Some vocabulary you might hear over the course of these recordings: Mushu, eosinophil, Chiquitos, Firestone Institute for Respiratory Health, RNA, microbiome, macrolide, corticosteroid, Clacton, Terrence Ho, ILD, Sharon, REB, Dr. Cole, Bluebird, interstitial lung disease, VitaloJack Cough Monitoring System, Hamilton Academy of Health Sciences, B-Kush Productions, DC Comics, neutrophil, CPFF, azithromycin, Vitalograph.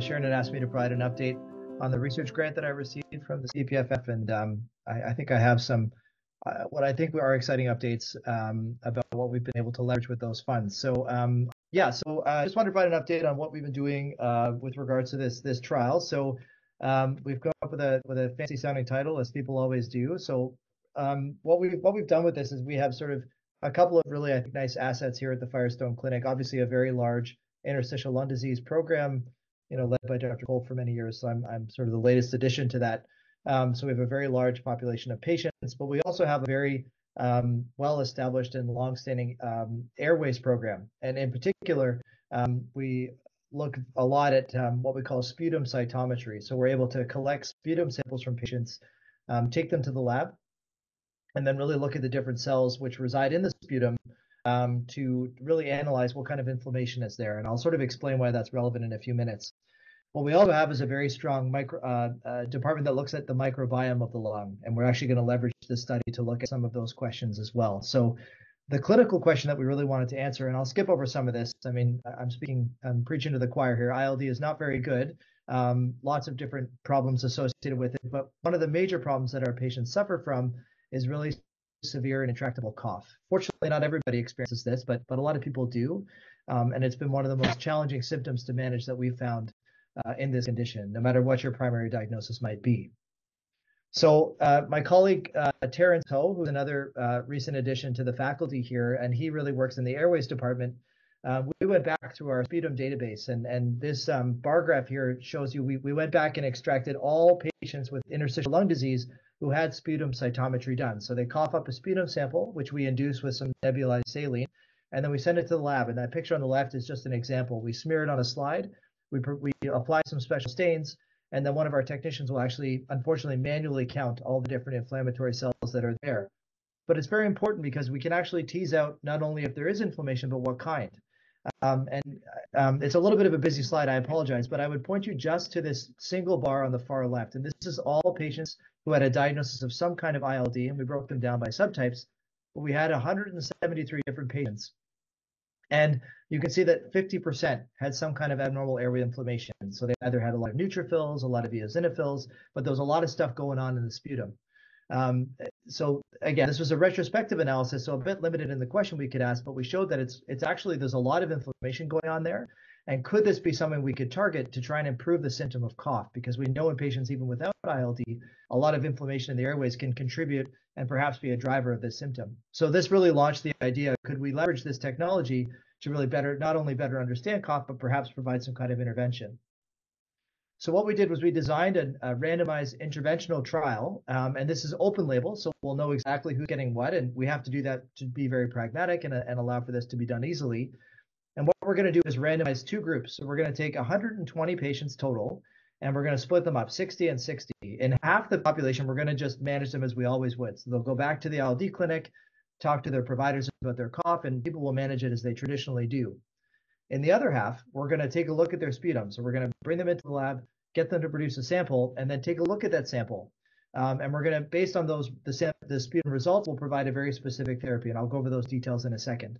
Sharon had asked me to provide an update on the research grant that I received from the CPFF, and I think I have some what I think are exciting updates about what we've been able to leverage with those funds. So I just wanted to provide an update on what we've been doing with regards to this trial. So we've come up with a fancy sounding title, as people always do. So what we've done with this is we have sort of a couple of really, I think, nice assets here at the Firestone Clinic. Obviously, a very large interstitial lung disease program, led by Dr. Cole for many years. So I'm sort of the latest addition to that. So we have a very large population of patients, but we also have a very well-established and long-standing airways program. And in particular, we look a lot at what we call sputum cytometry. So we're able to collect sputum samples from patients, take them to the lab, and then really look at the different cells which reside in the sputum to really analyze what kind of inflammation is there. And I'll sort of explain why that's relevant in a few minutes. What we also have is a very strong department that looks at the microbiome of the lung. And we're actually going to leverage this study to look at some of those questions as well. So the clinical question that we really wanted to answer, and I'll skip over some of this. I mean, I'm preaching to the choir here. ILD is not very good. Lots of different problems associated with it. But one of the major problems that our patients suffer from is really severe and intractable cough. Fortunately, not everybody experiences this, but a lot of people do. And it's been one of the most challenging symptoms to manage that we've found in this condition, no matter what your primary diagnosis might be. So my colleague, Terrence Ho, who's another recent addition to the faculty here, and he really works in the airways department. We went back through our sputum database, and this bar graph here shows you we went back and extracted all patients with interstitial lung disease who had sputum cytometry done. So they cough up a sputum sample, which we induce with some nebulized saline, and then we send it to the lab. And that picture on the left is just an example. We smear it on a slide, we apply some special stains, and then one of our technicians will actually, unfortunately, manually count all the different inflammatory cells that are there. But it's very important because we can actually tease out not only if there is inflammation, but what kind. It's a little bit of a busy slide, I apologize, but I would point you just to this single bar on the far left. And this is all patients who had a diagnosis of some kind of ILD, and we broke them down by subtypes. But we had 173 different patients. And you can see that 50% had some kind of abnormal airway inflammation. So they either had a lot of neutrophils, a lot of eosinophils, but there was a lot of stuff going on in the sputum. So again, this was a retrospective analysis, so a bit limited in the question we could ask, but we showed that it's actually, there's a lot of inflammation going on there. And could this be something we could target to try and improve the symptom of cough? Because we know in patients, even without ILD, a lot of inflammation in the airways can contribute and perhaps be a driver of this symptom. So this really launched the idea, could we leverage this technology to really not only better understand cough, but perhaps provide some kind of intervention? So what we did was we designed a randomized interventional trial, and this is open label, so we'll know exactly who's getting what, and we have to do that to be very pragmatic and allow for this to be done easily. And what we're going to do is randomize two groups. So we're going to take 120 patients total, and we're going to split them up 60 and 60. In half the population, we're going to just manage them as we always would. So they'll go back to the ILD clinic, talk to their providers about their cough, and people will manage it as they traditionally do. In the other half, we're going to take a look at their sputum. So we're going to bring them into the lab, get them to produce a sample, and then take a look at that sample. And we're going to, based on those the sputum results, we'll provide a very specific therapy. And I'll go over those details in a second.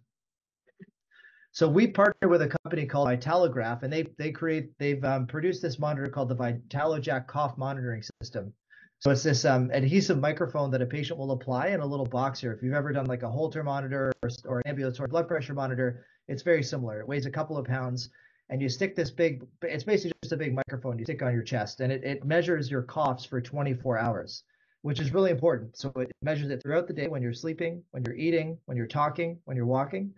So we partner with a company called Vitalograph, and they've produced this monitor called the VitaloJack Cough Monitoring System. So it's this adhesive microphone that a patient will apply in a little box here. If you've ever done like a Holter monitor or an ambulatory blood pressure monitor, it's very similar. It weighs a couple of pounds, and you stick this big, it's basically just a big microphone you stick on your chest, and it measures your coughs for 24 hours, which is really important. So it measures it throughout the day when you're sleeping, when you're eating, when you're talking, when you're walking.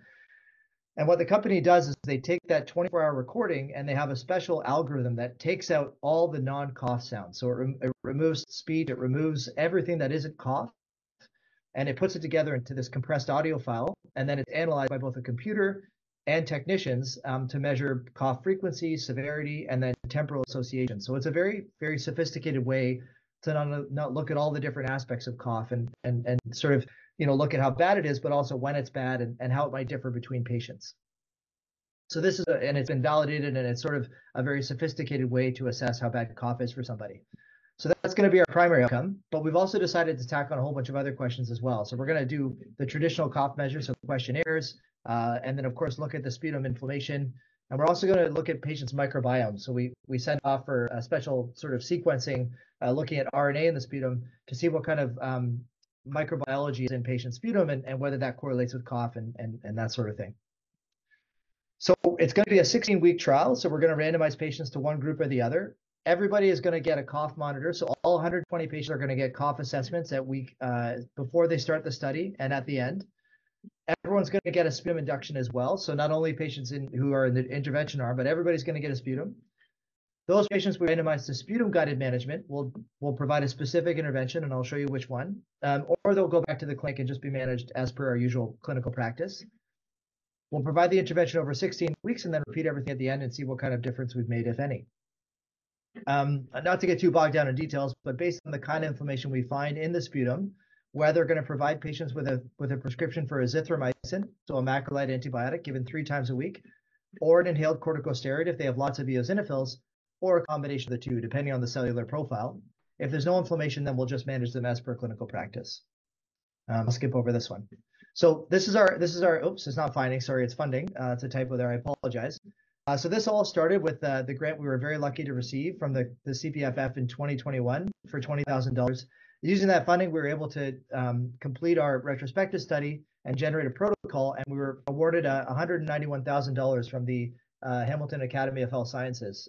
And what the company does is they take that 24-hour recording and they have a special algorithm that takes out all the non-cough sounds. So it removes speech, it removes everything that isn't cough, and it puts it together into this compressed audio file, and then it's analyzed by both a computer and technicians to measure cough frequency, severity, and then temporal association. So it's a very, very sophisticated way to not look at all the different aspects of cough and sort of, look at how bad it is, but also when it's bad and how it might differ between patients. So this is, and it's been validated, and it's sort of a very sophisticated way to assess how bad cough is for somebody. So that's going to be our primary outcome, but we've also decided to tack on a whole bunch of other questions as well. So we're going to do the traditional cough measures, so questionnaires, and then, of course, look at the sputum inflammation, And we're also going to look at patients' microbiome. So we sent off for a special sort of sequencing, looking at RNA in the sputum to see what kind of microbiology is in patients' sputum and whether that correlates with cough and that sort of thing. So it's going to be a 16-week trial. So we're going to randomize patients to one group or the other. Everybody is going to get a cough monitor. So all 120 patients are going to get cough assessments at week before they start the study and at the end. Everyone's going to get a sputum induction as well. So not only patients who are in the intervention arm, but everybody's going to get a sputum. Those patients we randomize to sputum-guided management will provide a specific intervention, and I'll show you which one. Or they'll go back to the clinic and just be managed as per our usual clinical practice. We'll provide the intervention over 16 weeks and then repeat everything at the end and see what kind of difference we've made, if any. Not to get too bogged down in details, but based on the kind of inflammation we find in the sputum, we're either going to provide patients with a prescription for azithromycin, so a macrolide antibiotic given 3 times a week, or an inhaled corticosteroid if they have lots of eosinophils, or a combination of the two, depending on the cellular profile. If there's no inflammation, then we'll just manage them as per clinical practice. I'll skip over this one. So this is our oops, it's not finding, sorry, it's funding. It's a typo there, I apologize. So this all started with the grant we were very lucky to receive from the CPFF in 2021 for $20,000. Using that funding, we were able to complete our retrospective study and generate a protocol, and we were awarded $191,000 from the Hamilton Academy of Health Sciences.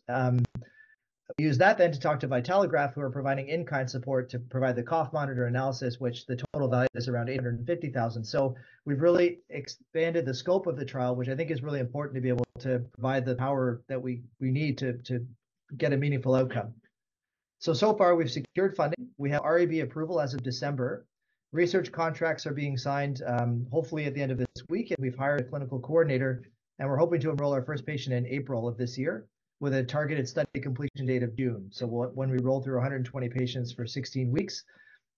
We used that then to talk to Vitalograph, who are providing in-kind support to provide the cough monitor analysis, which the total value is around $850,000. So we've really expanded the scope of the trial, which I think is really important to be able to provide the power that we need to get a meaningful outcome. So far, we've secured funding. We have REB approval as of December. Research contracts are being signed hopefully at the end of this week, and we've hired a clinical coordinator, and we're hoping to enroll our first patient in April of this year with a targeted study completion date of June. So when we roll through 120 patients for 16 weeks,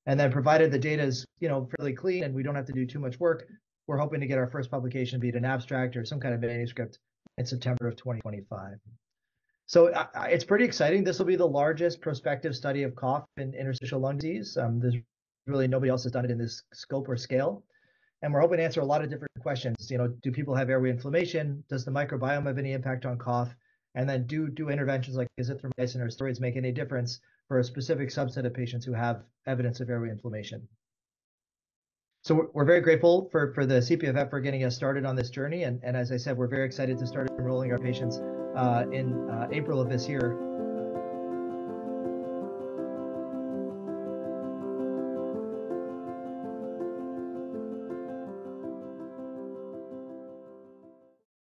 and then provided the data is fairly clean and we don't have to do too much work, we're hoping to get our first publication, be it an abstract or some kind of manuscript, in September of 2025. So it's pretty exciting. This will be the largest prospective study of cough in interstitial lung disease. There's really nobody else has done it in this scope or scale. And we're hoping to answer a lot of different questions. Do people have airway inflammation? Does the microbiome have any impact on cough? And then do interventions like azithromycin or steroids make any difference for a specific subset of patients who have evidence of airway inflammation? So we're very grateful for the CPFF for getting us started on this journey. And as I said, we're very excited to start enrolling our patients in April of this year